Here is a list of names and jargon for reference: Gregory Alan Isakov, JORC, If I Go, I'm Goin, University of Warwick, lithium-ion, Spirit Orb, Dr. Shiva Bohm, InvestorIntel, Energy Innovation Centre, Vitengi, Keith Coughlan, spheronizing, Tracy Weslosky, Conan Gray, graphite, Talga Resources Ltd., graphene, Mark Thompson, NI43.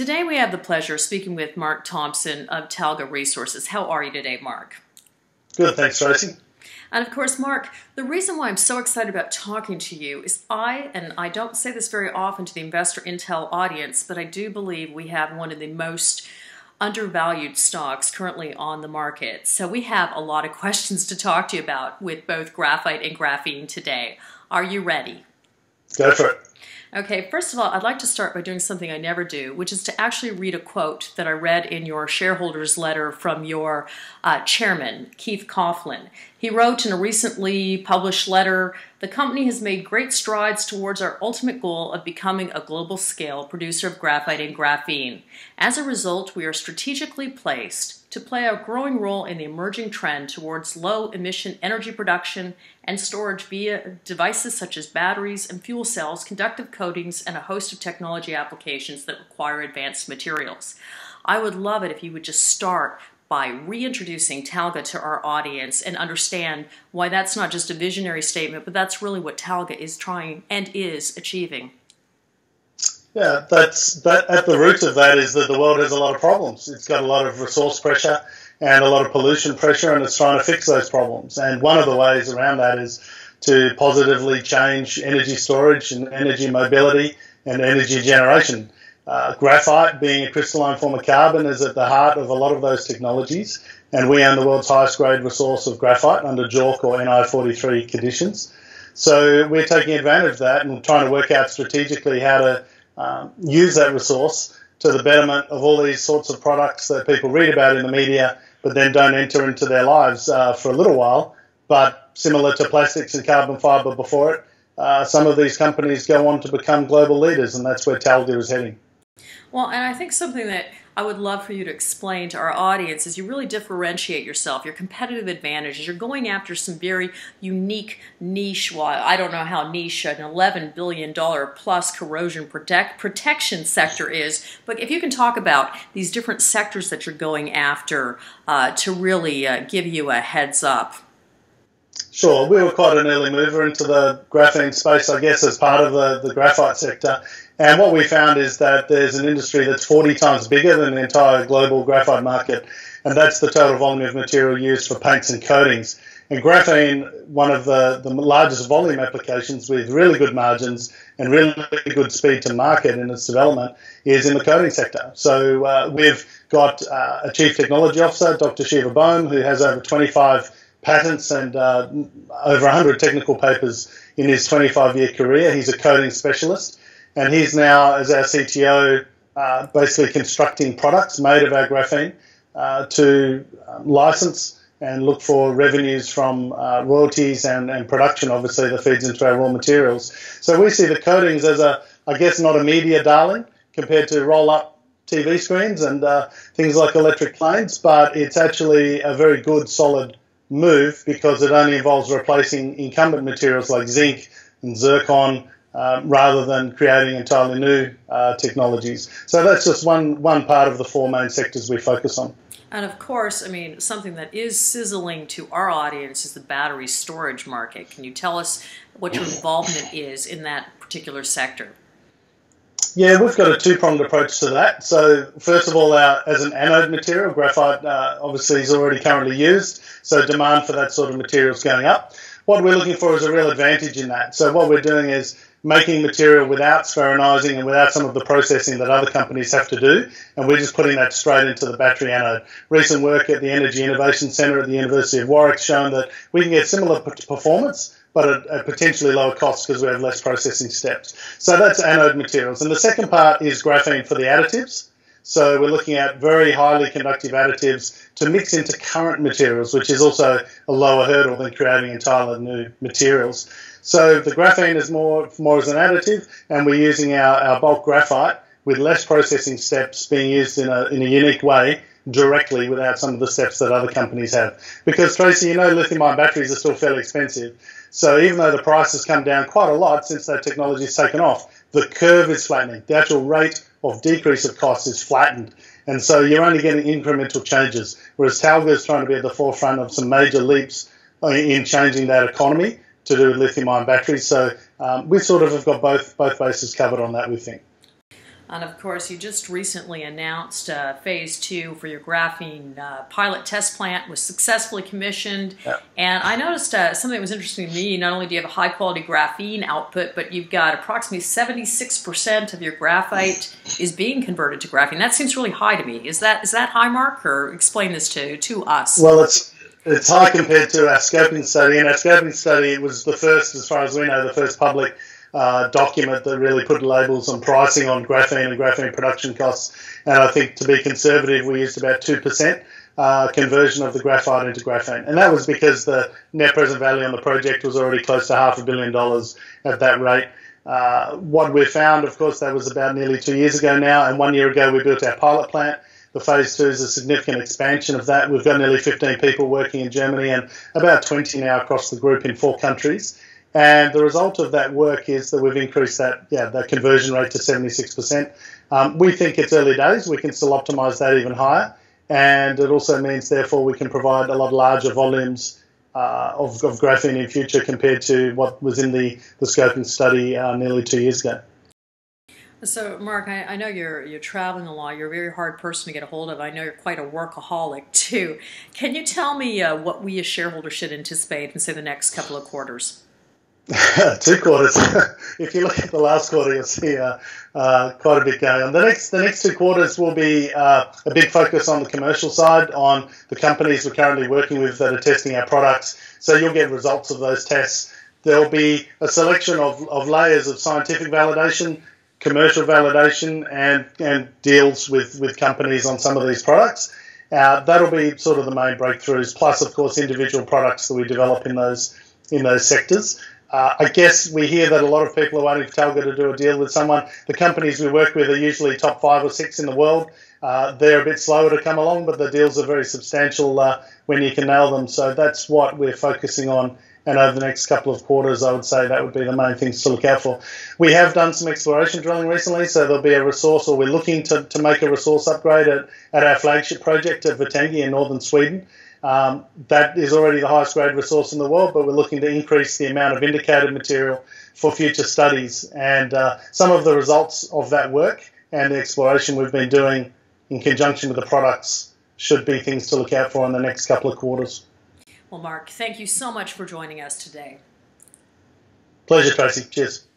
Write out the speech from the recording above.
Today we have the pleasure of speaking with Mark Thompson of Talga Resources. How are you today, Mark? Good, thanks, Tracy. And of course, Mark, the reason why I'm so excited about talking to you is I don't say this very often to the Investor Intel audience, but I do believe we have one of the most undervalued stocks currently on the market. So we have a lot of questions to talk to you about with both graphite and graphene today. Are you ready? Go for it. Okay, first of all, I'd like to start by doing something I never do, which is to actually read a quote that I read in your shareholders letter from your chairman, Keith Coughlan. He wrote in a recently published letter, "The company has made great strides towards our ultimate goal of becoming a global scale producer of graphite and graphene. As a result, we are strategically placed to play a growing role in the emerging trend towards low-emission energy production and storage via devices such as batteries and fuel cells, conductive coatings, and a host of technology applications that require advanced materials." I would love it if you would just start by reintroducing Talga to our audience and understand why that's not just a visionary statement, but that's really what Talga is trying and is achieving. Yeah, at the root of that is that the world has a lot of problems. It's got a lot of resource pressure and a lot of pollution pressure, and it's trying to fix those problems. And one of the ways around that is to positively change energy storage and energy mobility and energy generation. Graphite, being a crystalline form of carbon, is at the heart of a lot of those technologies, and we own the world's highest grade resource of graphite under JORC or NI43 conditions. So we're taking advantage of that and trying to work out strategically how to use that resource to the betterment of all these sorts of products that people read about in the media but then don't enter into their lives for a little while. But similar to plastics and carbon fibre before it, some of these companies go on to become global leaders, and that's where Talga is heading. Well, and I think something that I would love for you to explain to our audience is you really differentiate yourself, your competitive advantages. You're going after some very unique niche, well, I don't know how niche an $11 billion plus corrosion protection sector is, but if you can talk about these different sectors that you're going after to really give you a heads up. Sure, we were quite an early mover into the graphene space, I guess, as part of the graphite sector. And what we found is that there's an industry that's 40 times bigger than the entire global graphite market, and that's the total volume of material used for paints and coatings. And graphene, one of the largest volume applications with really good margins and really good speed to market in its development, is in the coating sector. So we've got a Chief Technology Officer, Dr. Shiva Bohm, who has over 25 patents and over 100 technical papers in his 25-year career. He's a coating specialist. And he's now, as our CTO, basically constructing products made of our graphene to license and look for revenues from royalties and production, obviously, that feeds into our raw materials. So we see the coatings as a, I guess, not a media darling compared to roll-up TV screens and things like electric planes, but it's actually a very good, solid move because it only involves replacing incumbent materials like zinc and zircon, rather than creating entirely new technologies. So that's just one part of the four main sectors we focus on. And of course, I mean, something that is sizzling to our audience is the battery storage market. Can you tell us what your involvement is in that particular sector? Yeah, we've got a two-pronged approach to that. So first of all, as an anode material, graphite obviously is already currently used, so demand for that sort of material is going up. What we're looking for is a real advantage in that. So what we're doing is making material without spheronizing and without some of the processing that other companies have to do, and we're just putting that straight into the battery anode. Recent work at the Energy Innovation Centre at the University of Warwick shown that we can get similar performance but at potentially lower costs because we have less processing steps. So that's anode materials. And the second part is graphene for the additives. So we're looking at very highly conductive additives to mix into current materials, which is also a lower hurdle than creating entirely new materials. So the graphene is more as an additive, and we're using our bulk graphite with less processing steps being used in a unique way directly without some of the steps that other companies have. Because, Tracy, you know lithium-ion batteries are still fairly expensive. So even though the price has come down quite a lot since that technology has taken off, the curve is flattening. The actual rate of decrease of cost is flattened. And so you're only getting incremental changes, whereas Talga is trying to be at the forefront of some major leaps in changing that economy to do with lithium-ion batteries. So we sort of have got both bases covered on that, we think. And of course, you just recently announced phase 2 for your graphene pilot test plant was successfully commissioned. Yeah. And I noticed something that was interesting to me. Not only do you have a high quality graphene output, but you've got approximately 76% of your graphite is being converted to graphene. That seems really high to me. Is that high, Mark? Or explain this to us. Well, it's high compared to our scoping study. In our scoping study, it was the first, as far as we know, the first public document that really put labels on pricing on graphene and graphene production costs. And I think, to be conservative, we used about 2% conversion of the graphite into graphene. And that was because the net present value on the project was already close to $500 million at that rate. What we found, of course, that was about nearly 2 years ago now, and 1 year ago we built our pilot plant. The phase 2 is a significant expansion of that. We've got nearly 15 people working in Germany and about 20 now across the group in 4 countries. And the result of that work is that we've increased that, that conversion rate to 76%. We think it's early days. We can still optimise that even higher. And it also means, therefore, we can provide a lot larger volumes of graphene in future compared to what was in the scoping study nearly 2 years ago. So, Mark, I know you're traveling a lot. You're a very hard person to get a hold of. I know you're quite a workaholic, too. Can you tell me what we as shareholders should anticipate in, say, the next couple of quarters? 2 quarters. If you look at the last quarter, you'll see quite a bit going on. The next 2 quarters will be a big focus on the commercial side, on the companies we're currently working with that are testing our products. So you'll get results of those tests. There'll be a selection of layers of scientific validation, commercial validation, and deals with companies on some of these products. That'll be sort of the main breakthroughs, plus, of course, individual products that we develop in those sectors. I guess we hear that a lot of people are waiting for Talga to do a deal with someone. The companies we work with are usually top 5 or 6 in the world. They're a bit slower to come along, but the deals are very substantial when you can nail them. So that's what we're focusing on. And over the next couple of quarters, I would say that would be the main things to look out for. We have done some exploration drilling recently, so there'll be a resource, or we're looking to make a resource upgrade at our flagship project at Vitengi in northern Sweden. That is already the highest grade resource in the world, but we're looking to increase the amount of indicated material for future studies. And some of the results of that work and the exploration we've been doing in conjunction with the products should be things to look out for in the next couple of quarters. Well, Mark, thank you so much for joining us today. Pleasure, Tracy. Cheers.